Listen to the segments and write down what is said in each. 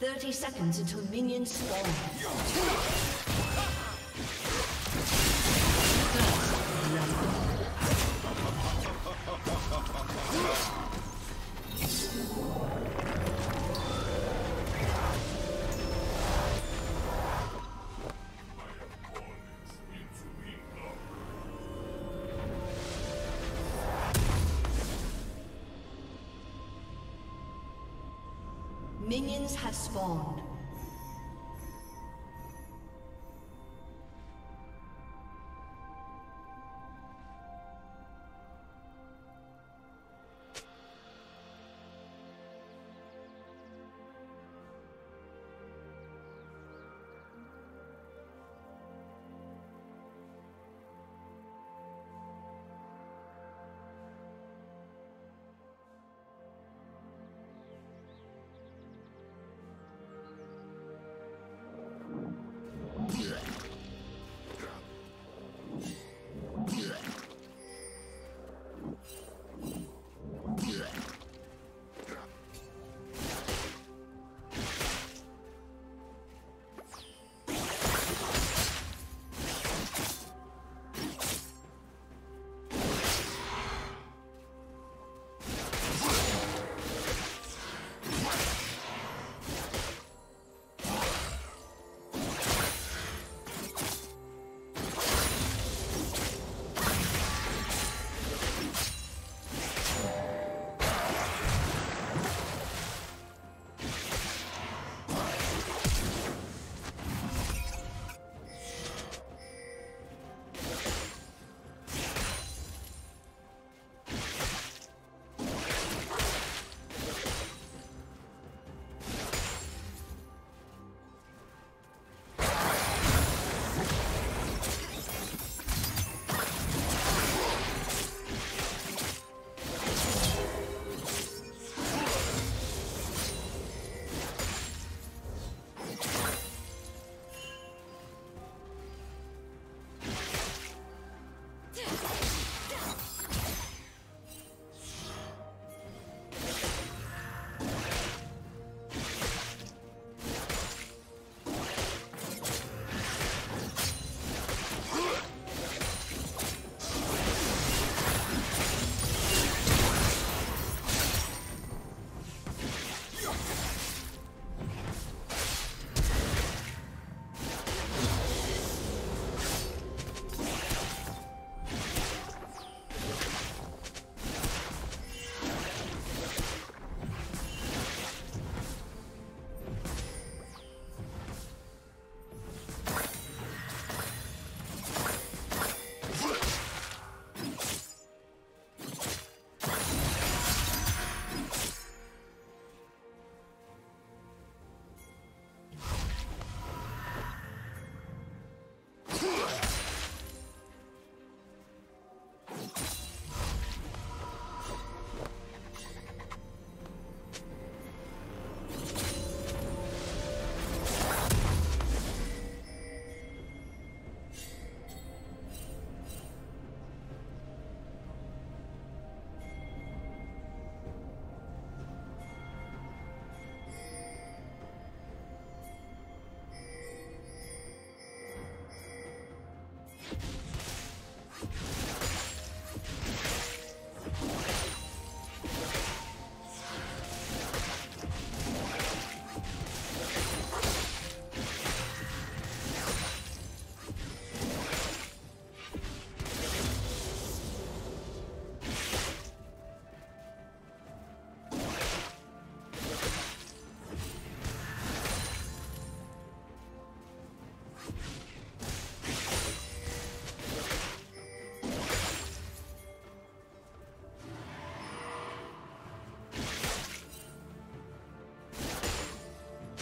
30 seconds until minions spawn. Minions have spawned.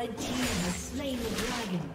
Red team has slain the dragon.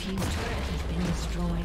Team's turret has been destroyed.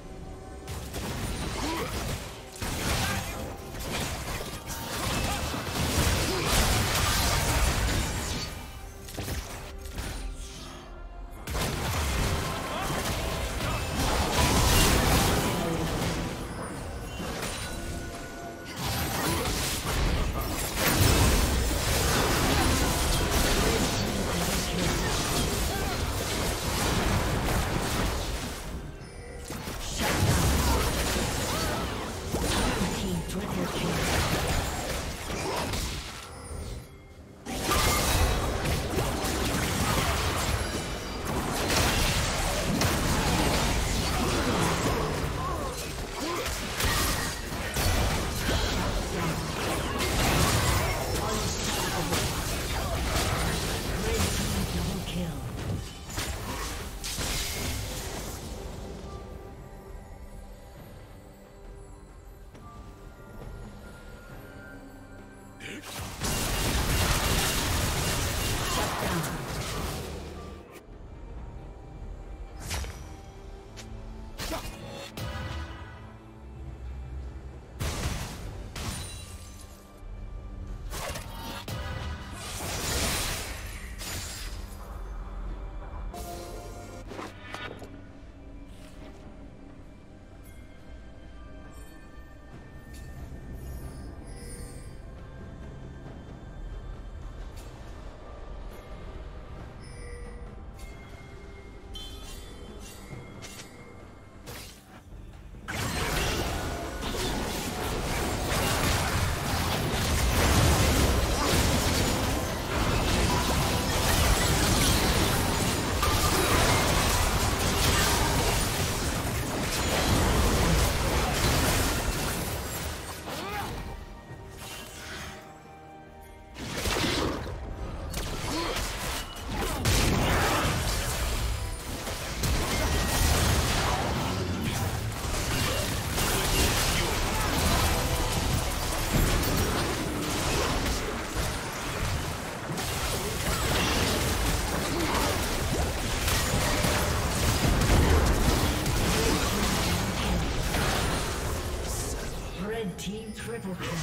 Team triple kill.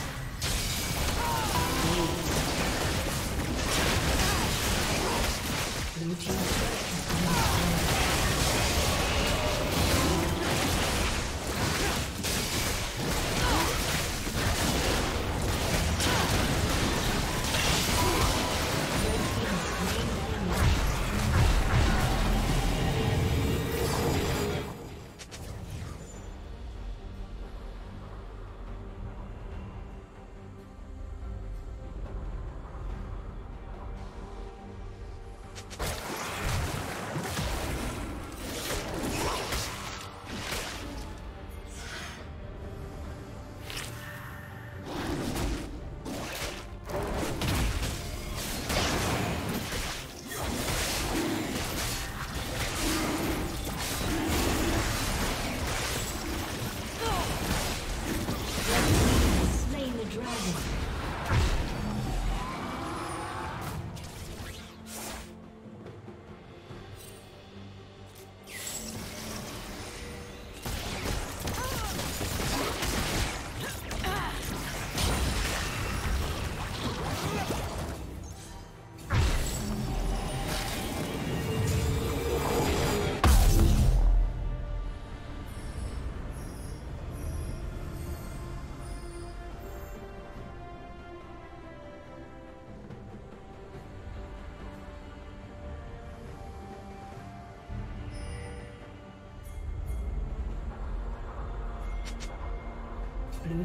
Blue team Blue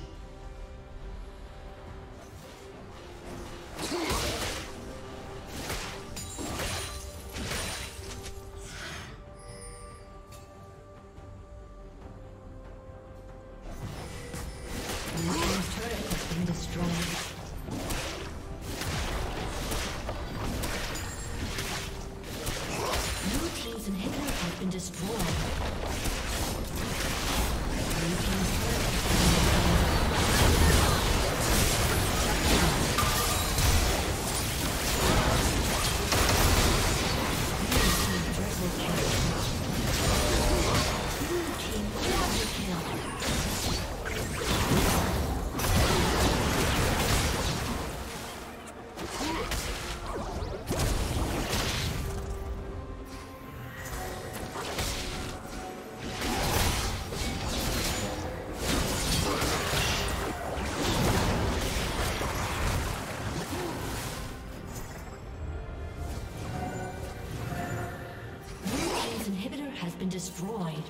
Destroyed.